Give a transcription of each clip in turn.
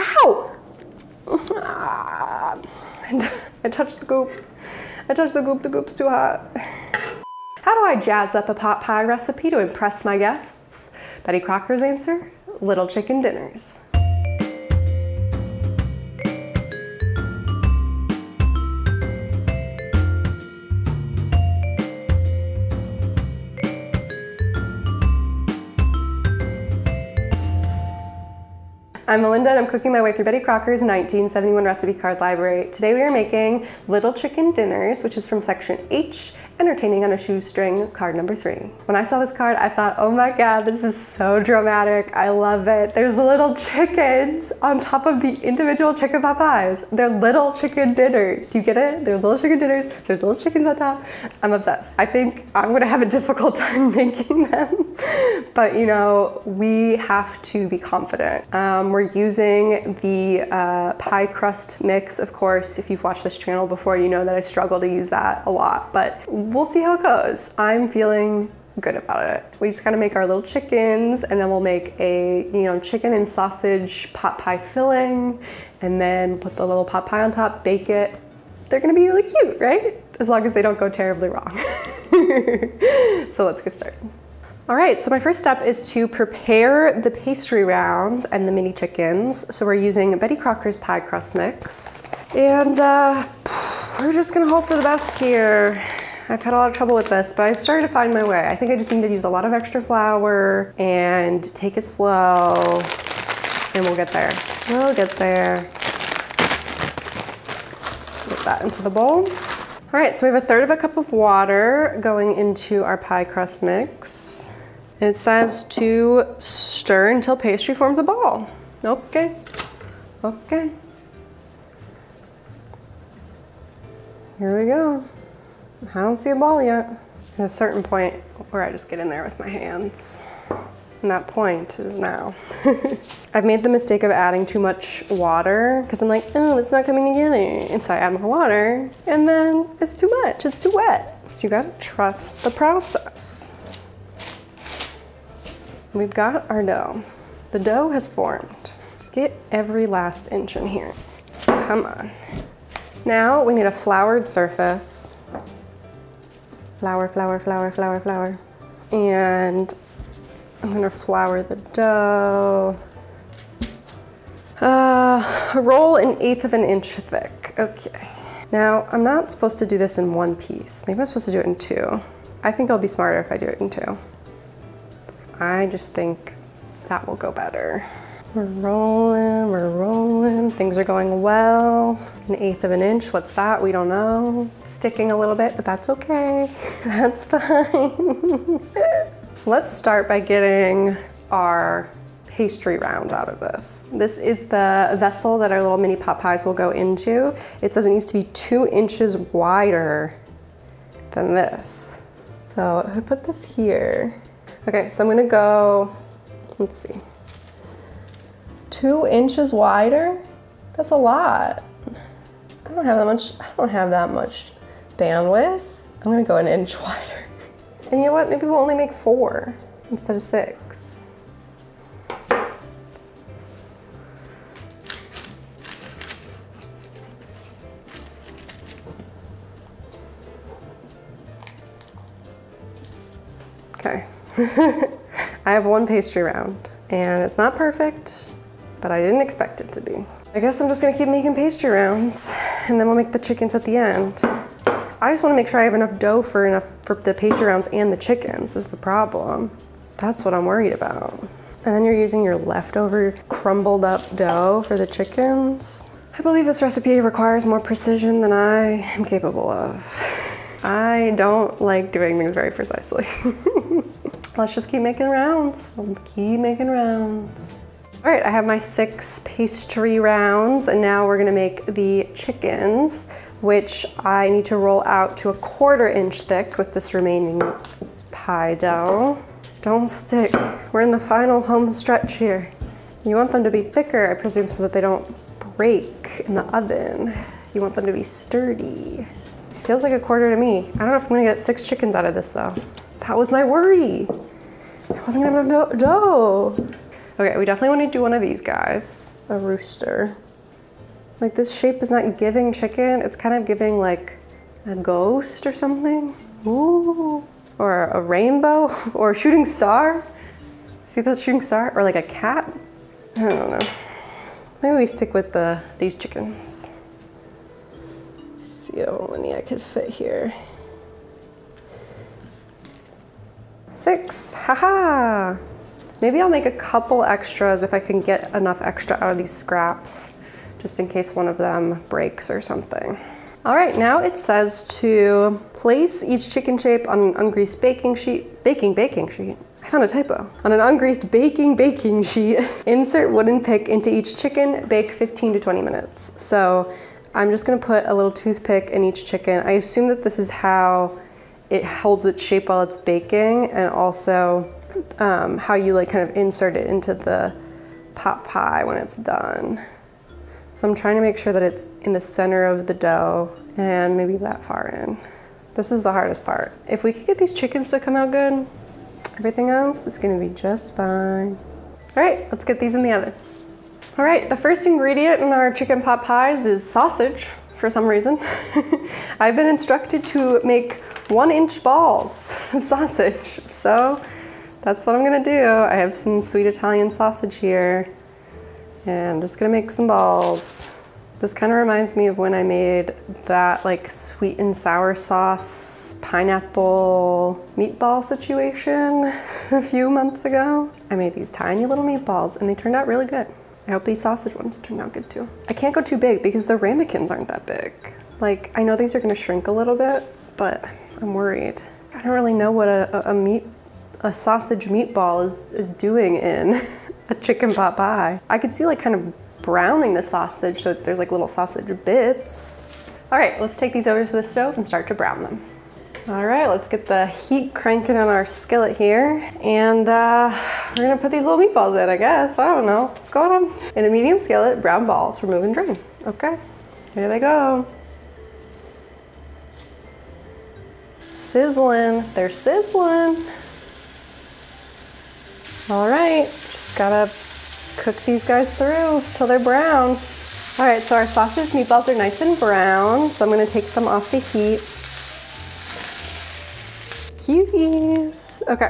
Ow! And I touched the goop. I touched the goop. The goop's too hot. How do I jazz up a pot pie recipe to impress my guests? Betty Crocker's answer, little chicken dinners. I'm Melinda and I'm cooking my way through Betty Crocker's 1971 recipe card library. Today we are making little chicken dinners, which is from section H, entertaining on a shoestring, card number 3. When I saw this card, I thought, oh my God, this is so dramatic. I love it. There's little chickens on top of the individual chicken pot pies. They're little chicken dinners. Do you get it? They're little chicken dinners. There's little chickens on top. I'm obsessed. I think I'm going to have a difficult time making them, but you know, we have to be confident. We're using the pie crust mix, of course. If you've watched this channel before, you know that I struggle to use that a lot, but we'll see how it goes. I'm feeling good about it. We just gotta make our little chickens, and then we'll make a, you know, chicken and sausage pot pie filling, and then put the little pot pie on top, bake it. They're gonna be really cute, right? As long as they don't go terribly wrong. So let's get started. All right, so my first step is to prepare the pastry rounds and the mini chickens. So we're using Betty Crocker's pie crust mix. And we're just gonna hope for the best here. I've had a lot of trouble with this, but I've started to find my way. I think I just need to use a lot of extra flour and take it slow, and we'll get there. We'll get there. Put that into the bowl. All right, so we have 1/3 of a cup of water going into our pie crust mix. And it says to stir until pastry forms a ball. Okay, okay. Here we go. I don't see a ball yet. At a certain point where I just get in there with my hands. And that point is now. I've made the mistake of adding too much water because I'm like, oh, it's not coming together. And so I add more water and then it's too much, it's too wet. So you gotta trust the process. We've got our dough. The dough has formed. Get every last inch in here. Come on. Now we need a floured surface. Flour, flour, flour, flour, flour. And I'm gonna flour the dough. Roll an 1/8 of an inch thick. Okay. Now, I'm not supposed to do this in one piece. Maybe I'm supposed to do it in two. I think I'll be smarter if I do it in two. I just think that will go better. We're rolling, things are going well. 1/8 of an inch, what's that? We don't know. It's sticking a little bit, but that's okay. That's fine. Let's start by getting our pastry rounds out of this. This is the vessel that our little mini pot pies will go into. It says it needs to be 2 inches wider than this. So if I put this here, okay, so I'm gonna go, let's see, 2 inches wider? That's a lot. I don't have that much bandwidth. I'm gonna go 1 inch wider. And you know what, maybe we'll only make 4 instead of 6. Okay. I have 1 pastry round and it's not perfect, but I didn't expect it to be. I guess I'm just gonna keep making pastry rounds and then we'll make the chickens at the end. I just wanna make sure I have enough dough for the pastry rounds and the chickens is the problem. That's what I'm worried about. And then you're using your leftover crumbled up dough for the chickens. I believe this recipe requires more precision than I am capable of. I don't like doing things very precisely. Let's just keep making rounds. We'll keep making rounds. All right, I have my 6 pastry rounds, and now we're gonna make the chickens, which I need to roll out to a 1/4 inch thick with this remaining pie dough. Don't stick. We're in the final home stretch here. You want them to be thicker, I presume, so that they don't break in the oven. You want them to be sturdy. It feels like a 1/4 to me. I don't know if I'm gonna get 6 chickens out of this, though. That was my worry. I wasn't gonna have enough dough. Okay, we definitely want to do one of these guys. a rooster. Like this shape is not giving chicken, it's kind of giving like a ghost or something. Ooh, or a rainbow or a shooting star. See that shooting star? Or like a cat? I don't know. Maybe we stick with these chickens. Let's see how many I could fit here. 6, haha! Maybe I'll make a couple extras if I can get enough extra out of these scraps, just in case one of them breaks or something. All right, now it says to place each chicken shape on an ungreased baking sheet. I found a typo. On an ungreased baking sheet, insert wooden pick into each chicken, bake 15 to 20 minutes. So I'm just gonna put a little toothpick in each chicken. I assume that this is how it holds its shape while it's baking, and also how you like kind of insert it into the pot pie when it's done. So I'm trying to make sure that it's in the center of the dough and maybe that far in. This is the hardest part. If we could get these chickens to come out good, everything else is gonna be just fine. All right, let's get these in the oven. All right, the first ingredient in our chicken pot pies is sausage, for some reason. I've been instructed to make 1-inch balls of sausage, so that's what I'm gonna do. I have some sweet Italian sausage here, and I'm just gonna make some balls. This kind of reminds me of when I made that like sweet and sour sauce pineapple meatball situation a few months ago. I made these tiny little meatballs and they turned out really good. I hope these sausage ones turned out good too. I can't go too big because the ramekins aren't that big. Like, I know these are gonna shrink a little bit, but I'm worried. I don't really know what a sausage meatball is doing in a chicken pot pie. I could see like kind of browning the sausage so that there's like little sausage bits. All right, let's take these over to the stove and start to brown them. All right, let's get the heat cranking on our skillet here. And we're gonna put these little meatballs in, I guess. I don't know, what's going on? In a medium skillet, brown balls, remove and drain. Okay, here they go. Sizzling, they're sizzling. All right, just gotta cook these guys through till they're brown. All right, so our sausage meatballs are nice and brown, so I'm gonna take them off the heat. Cuties. Okay,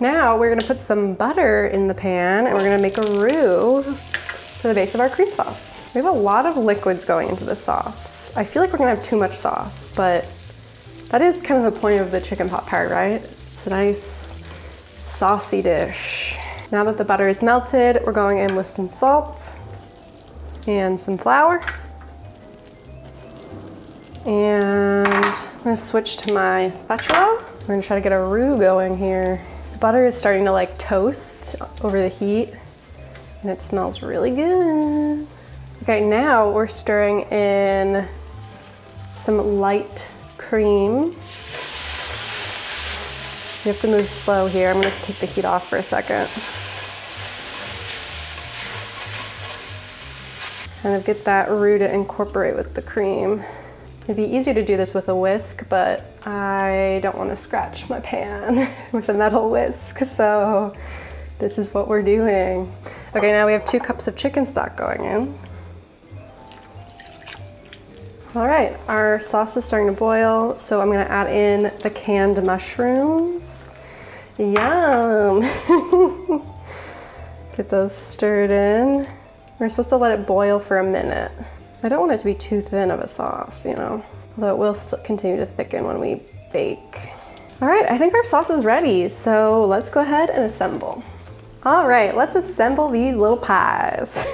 now we're gonna put some butter in the pan and we're gonna make a roux for the base of our cream sauce. We have a lot of liquids going into this sauce. I feel like we're gonna have too much sauce, but that is kind of the point of the chicken pot pie, right? It's a nice saucy dish. Now that the butter is melted, we're going in with some salt and some flour. And I'm gonna switch to my spatula. We're gonna try to get a roux going here. The butter is starting to like toast over the heat and it smells really good. Okay, now we're stirring in some light cream. You have to move slow here. I'm gonna take the heat off for a second. Kind of get that roux to incorporate with the cream. It'd be easier to do this with a whisk, but I don't want to scratch my pan with a metal whisk, so this is what we're doing. Okay, now we have 2 cups of chicken stock going in. All right, our sauce is starting to boil, so I'm gonna add in the canned mushrooms. Yum! Get those stirred in. We're supposed to let it boil for a minute. I don't want it to be too thin of a sauce, you know, although it will still continue to thicken when we bake. All right, I think our sauce is ready, so let's go ahead and assemble. All right, let's assemble these little pies.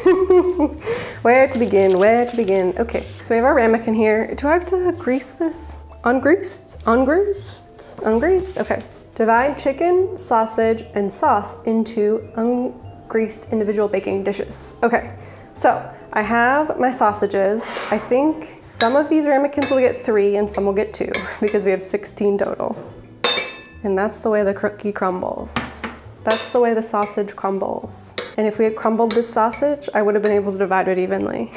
Where to begin, where to begin? Okay, so we have our ramekin here. Do I have to grease this? Ungreased, ungreased, ungreased, okay. Divide chicken, sausage, and sauce into ungreased individual baking dishes. Okay, so I have my sausages. I think some of these ramekins will get 3 and some will get 2 because we have 16 total. And that's the way the cookie crumbles. That's the way the sausage crumbles. And if we had crumbled this sausage, I would have been able to divide it evenly.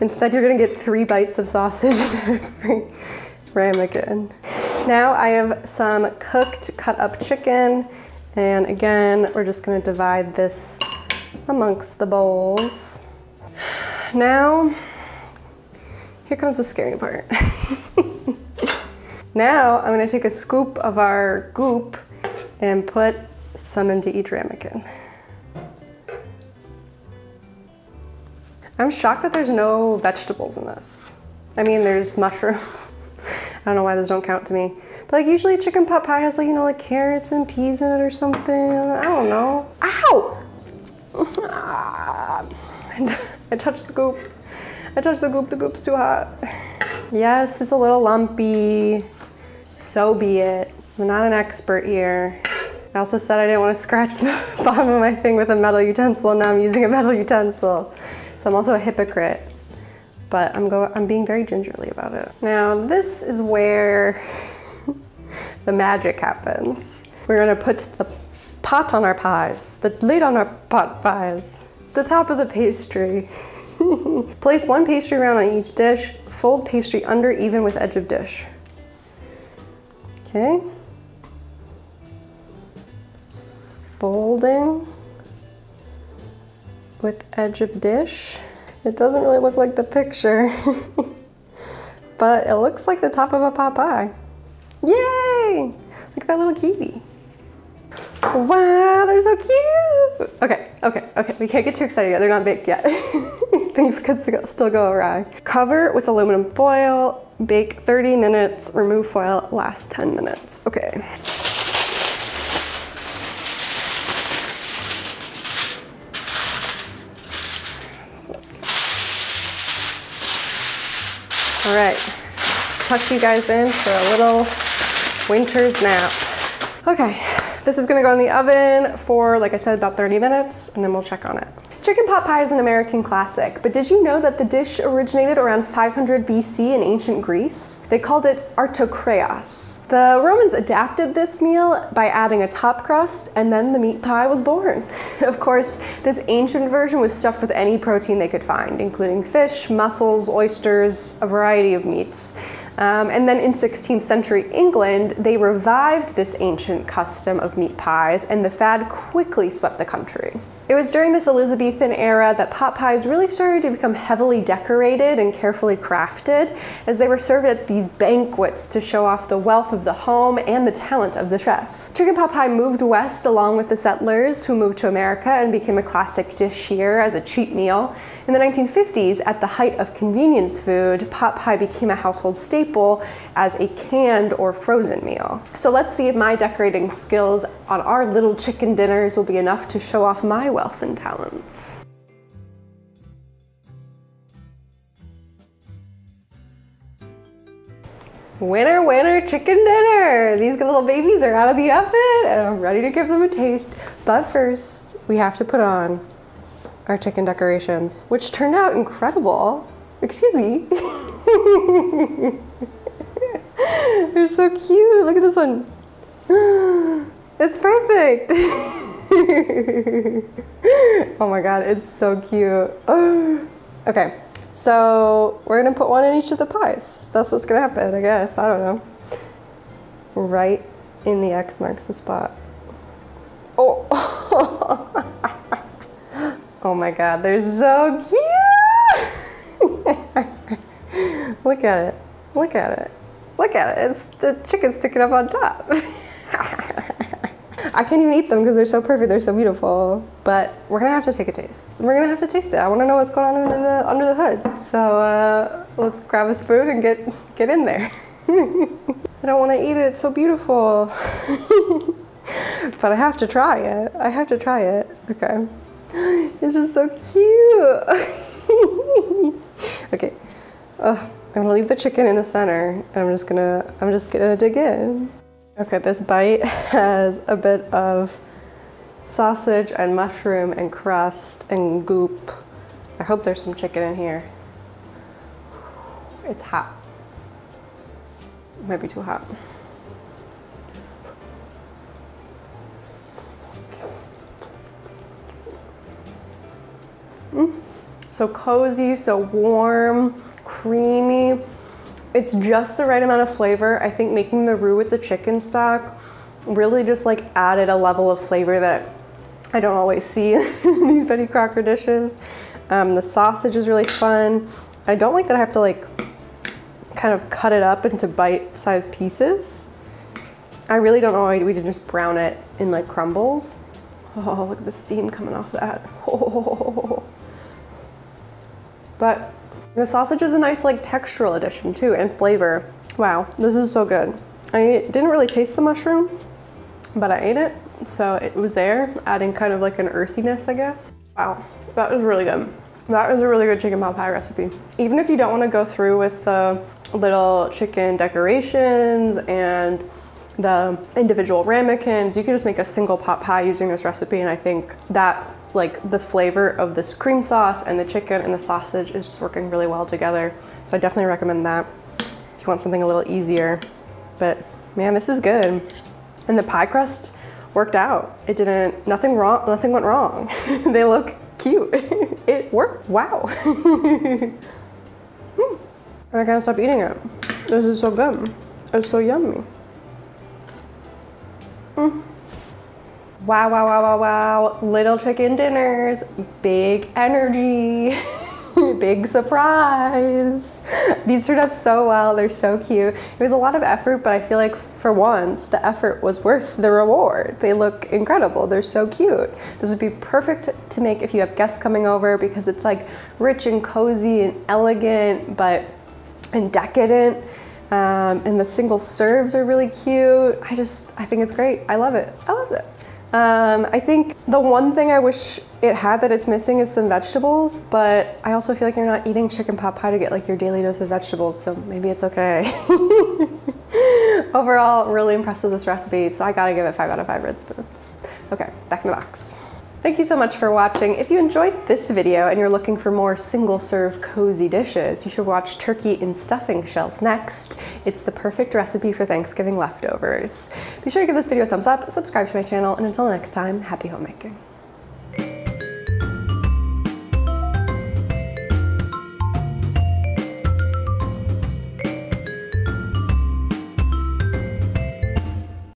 Instead, you're gonna get 3 bites of sausage in every ramekin. Now I have some cooked, cut up chicken. And again, we're just gonna divide this amongst the bowls. Now, here comes the scary part. Now I'm gonna take a scoop of our goop and put some into each ramekin. I'm shocked that there's no vegetables in this. I mean, there's mushrooms. I don't know why those don't count to me. But like usually chicken pot pie has like, you know, like carrots and peas in it or something. I don't know. Ow! I touched the goop. I touched the goop, the goop's too hot. Yes, it's a little lumpy. So be it. I'm not an expert here. I also said I didn't want to scratch the bottom of my thing with a metal utensil, and now I'm using a metal utensil. So I'm also a hypocrite, but I'm being very gingerly about it. Now this is where the magic happens. We're gonna put the pot on our pies, the lid on our pot pies, the top of the pastry. Place one pastry round on each dish, fold pastry under even with edge of dish. Okay. Folding with edge of dish. It doesn't really look like the picture, but it looks like the top of a pot pie. Yay! Look at that little kiwi. Wow, they're so cute! Okay, okay, okay, we can't get too excited yet. They're not baked yet. Things could still go awry. Cover with aluminum foil, bake 30 minutes, remove foil, last 10 minutes. Okay. All right, tuck you guys in for a little winter's nap. Okay, this is gonna go in the oven for, like I said, about 30 minutes, and then we'll check on it. Chicken pot pie is an American classic, but did you know that the dish originated around 500 BC in ancient Greece? They called it artokreos. The Romans adapted this meal by adding a top crust, and then the meat pie was born. Of course, this ancient version was stuffed with any protein they could find, including fish, mussels, oysters, a variety of meats. And then in 16th century England, they revived this ancient custom of meat pies, and the fad quickly swept the country. It was during this Elizabethan era that pot pies really started to become heavily decorated and carefully crafted, as they were served at these banquets to show off the wealth of the home and the talent of the chef. Chicken pot pie moved west along with the settlers, who moved to America, and became a classic dish here as a cheap meal. In the 1950s, at the height of convenience food, pot pie became a household staple as a canned or frozen meal. So let's see if my decorating skills on our little chicken dinners will be enough to show off my wealth and talents. Winner, winner, chicken dinner! These little babies are out of the oven and I'm ready to give them a taste. But first, we have to put on our chicken decorations, which turned out incredible. Excuse me. They're so cute. Look at this one. It's perfect. Oh my god, it's so cute. Okay, so we're gonna put one in each of the pies. That's what's gonna happen, I guess. I don't know. Right in the X marks the spot. Oh, oh my god, they're so cute. Look at it. Look at it. Look at it. It's the chicken sticking up on top. I can't even eat them because they're so perfect, they're so beautiful. But we're gonna have to take a taste. We're gonna have to taste it. I wanna know what's going on under the hood. So let's grab a spoon and get in there. I don't wanna eat it, it's so beautiful. But I have to try it, I have to try it. Okay, it's just so cute. Okay, I'm gonna leave the chicken in the center and I'm just gonna dig in. Okay, this bite has a bit of sausage and mushroom and crust and goop. I hope there's some chicken in here. It's hot. It might be too hot. So cozy, so warm, creamy. It's just the right amount of flavor. I think making the roux with the chicken stock really just like added a level of flavor that I don't always see these Betty Crocker dishes. The sausage is really fun. I don't like that I have to like kind of cut it up into bite-sized pieces. I really don't know why we didn't just brown it in like crumbles. Oh, look at the steam coming off that. Oh. But the sausage is a nice like textural addition too, and flavor. Wow, this is so good. I didn't really taste the mushroom, but I ate it, so it was there, adding kind of like an earthiness, I guess. Wow, that was really good. That was a really good chicken pot pie recipe. Even if you don't want to go through with the little chicken decorations and the individual ramekins, you can just make a single pot pie using this recipe, and I think that like the flavor of this cream sauce and the chicken and the sausage is just working really well together. So I definitely recommend that if you want something a little easier. But man, this is good. And the pie crust worked out. It didn't, nothing went wrong. They look cute. It worked, wow. I can't stop eating it. This is so good. It's so yummy. Wow, wow, wow, wow, wow. Little chicken dinners, big energy. Big surprise. These turned out so well, they're so cute. It was a lot of effort, but I feel like for once, the effort was worth the reward. They look incredible, they're so cute. This would be perfect to make if you have guests coming over, because it's like rich and cozy and elegant, and decadent. And the single serves are really cute. I think it's great, I love it, I love it. I think the one thing I wish it had that it's missing is some vegetables, but I also feel like you're not eating chicken pot pie to get like your daily dose of vegetables, so maybe it's okay. Overall, really impressed with this recipe, so I gotta give it 5 out of 5 red spoons. Okay, back in the box. Thank you so much for watching. If you enjoyed this video and you're looking for more single-serve cozy dishes, you should watch Turkey in Stuffing Shells next. It's the perfect recipe for Thanksgiving leftovers. Be sure to give this video a thumbs up, subscribe to my channel, and until next time, happy homemaking.